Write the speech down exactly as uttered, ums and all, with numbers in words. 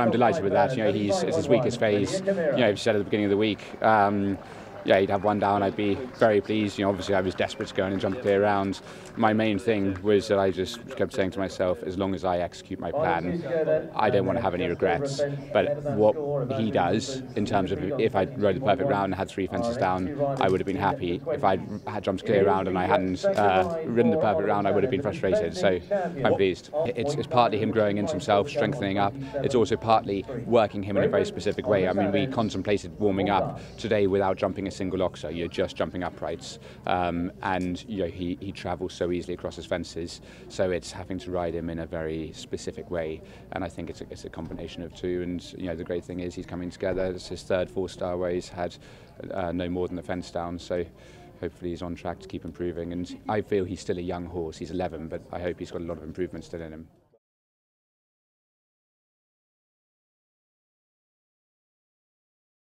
But I'm delighted with that. You know, he's it's his weakest phase. You know, if you said at the beginning of the week, um, yeah, he'd have one down, I'd be very pleased. You know, obviously I was desperate to go in and jump a clear round. My main thing was that I just kept saying to myself, as long as I execute my plan, I don't want to have any regrets. But what he does, in terms of if I rode the perfect round and had three fences down, I would have been happy. If I had jumped a clear round and I hadn't uh, ridden the perfect round, I would have been frustrated. So I'm pleased. It's, it's partly him growing into himself, strengthening up. It's also partly working him in a very specific way. I mean, we contemplated warming up today without jumping a single oxer. You're just jumping uprights, um, and you know, he, he travels so easily across his fences, so it's having to ride him in a very specific way, and I think it's a, it's a combination of two. And you know, the great thing is he's coming together. It's his third four-star where he's had uh, no more than the fence down, so hopefully he's on track to keep improving. And I feel he's still a young horse. He's eleven, but I hope he's got a lot of improvement still in him.